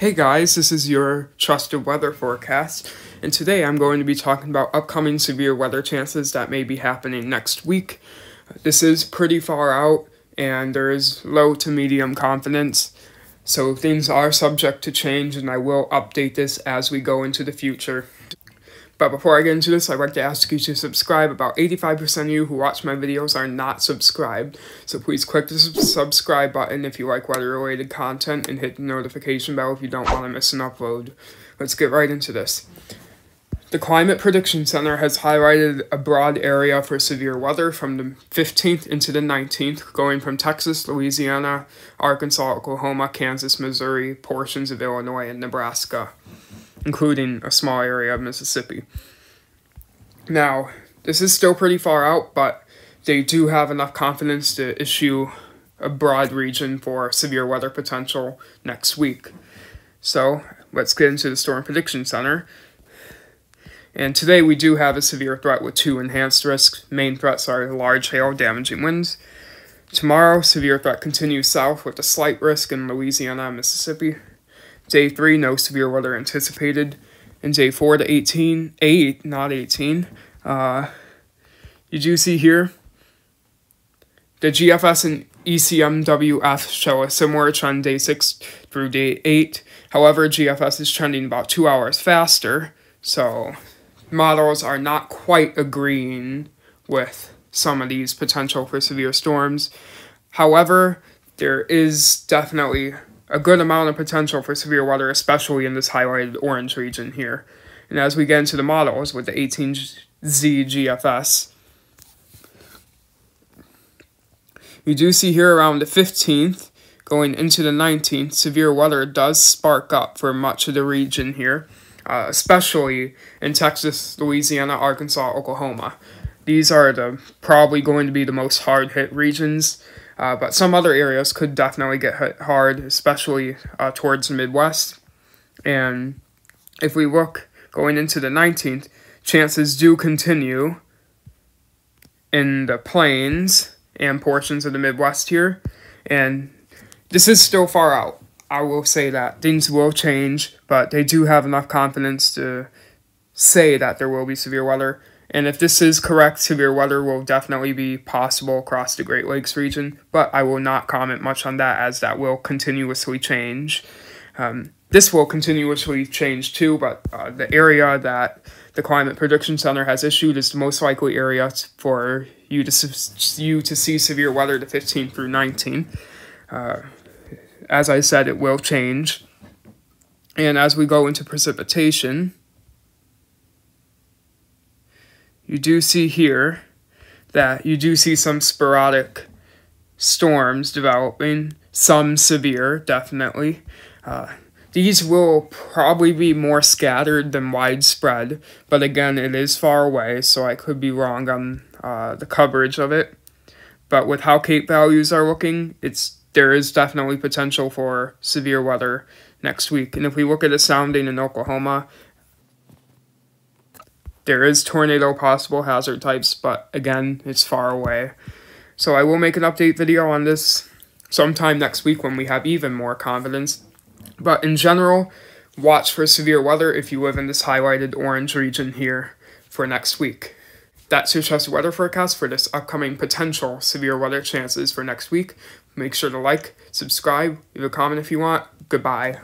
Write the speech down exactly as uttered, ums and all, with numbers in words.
Hey guys, this is your trusted weather forecast, and today I'm going to be talking about upcoming severe weather chances that may be happening next week. This is pretty far out, and there is low to medium confidence, so things are subject to change, and I will update this as we go into the future. But before I get into this, I'd like to ask you to subscribe. About eighty-five percent of you who watch my videos are not subscribed, so please click the subscribe button if you like weather-related content, and hit the notification bell if you don't want to miss an upload. Let's get right into this. The Climate Prediction Center has highlighted a broad area for severe weather from the fifteenth into the nineteenth, going from Texas, Louisiana, Arkansas, Oklahoma, Kansas, Missouri, portions of Illinois, and Nebraska, including a small area of Mississippi. Now, this is still pretty far out, but they do have enough confidence to issue a broad region for severe weather potential next week. So, let's get into the Storm Prediction Center. And today we do have a severe threat with two enhanced risks. Main threats are large hail, damaging winds. Tomorrow, severe threat continues south with a slight risk in Louisiana and Mississippi. Day three, no severe weather anticipated. And day four to eighteen, eight, not eighteen, uh, you do see here, the G F S and E C M W F show a similar trend day six through day eight. However, G F S is trending about two hours faster, so models are not quite agreeing with some of these potential for severe storms. However, there is definitely a good amount of potential for severe weather, especially in this highlighted orange region here. And as we get into the models with the eighteen Z G F S, you do see here around the fifteenth, going into the nineteenth, severe weather does spark up for much of the region here, uh, especially in Texas, Louisiana, Arkansas, Oklahoma. These are the probably going to be the most hard-hit regions. Uh, but some other areas could definitely get hit hard, especially uh, towards the Midwest. And if we look going into the nineteenth, chances do continue in the plains and portions of the Midwest here. And this is still far out. I will say that things will change, but they do have enough confidence to say that there will be severe weather. And if this is correct, severe weather will definitely be possible across the Great Lakes region, but I will not comment much on that as that will continuously change. Um, this will continuously change too, but uh, the area that the Climate Prediction Center has issued is the most likely area for you to, you to see severe weather, the fifteenth through nineteenth. Uh, as I said, it will change. And as we go into precipitation, you do see here that you do see some sporadic storms developing, some severe, definitely. Uh, these will probably be more scattered than widespread, but again, it is far away, so I could be wrong on uh, the coverage of it. But with how Cape values are looking, it's there is definitely potential for severe weather next week. And if we look at a sounding in Oklahoma, there is tornado possible hazard types, but again, it's far away. So I will make an update video on this sometime next week when we have even more confidence. But in general, watch for severe weather if you live in this highlighted orange region here for next week. That's your trusted weather forecast for this upcoming potential severe weather chances for next week. Make sure to like, subscribe, leave a comment if you want. Goodbye.